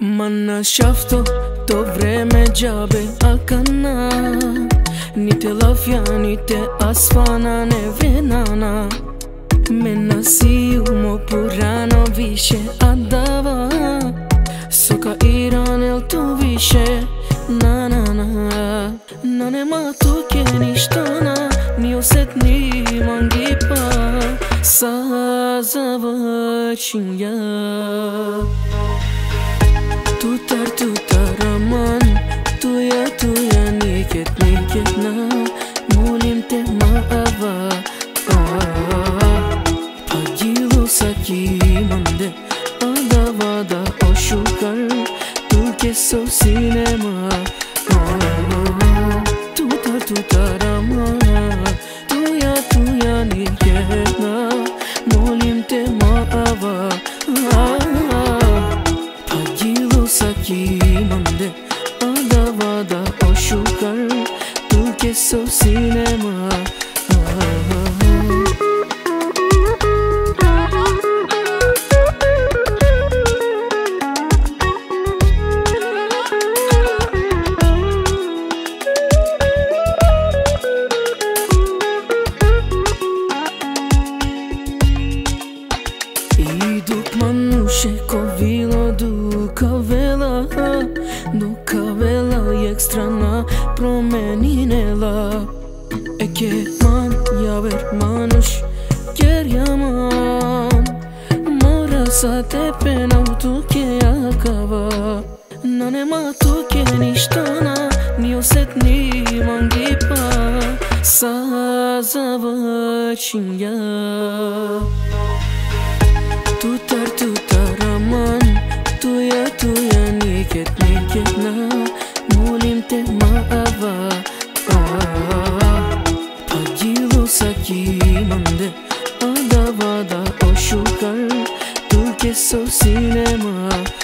Manna shafto to vreme džabe akana, nite lafja, nite asfana nevenana. Mena sijumo purano više adava, soka iran el to više na na na. No nema toke ništana, ni osetni mangipa, sa završim ja. Tutar, tutar, aman, tuja, niket, niket na. Molim te, ma ava, pa djilo sa kimande, ada vada ošukar, tulke so sinema. Tutar, tutar, aman, tuja, niket na. Molim te, ma ava, kimande, ada vada oshukar, tulke so sinema. Iduk manuše ko vilo duka vela jak strana promeninela. Eke man javer manuš jer jaman, mora sa tepe na utuke jakava. No nema tuke ništana, ni osetni mangipa, sa zavačim ja. Tutar, tutar, aman, tuja, tuja, niket, niket na. Molim te, ma ava, pa djilo sa kimande, ada vada ošukar, tulke so sinema.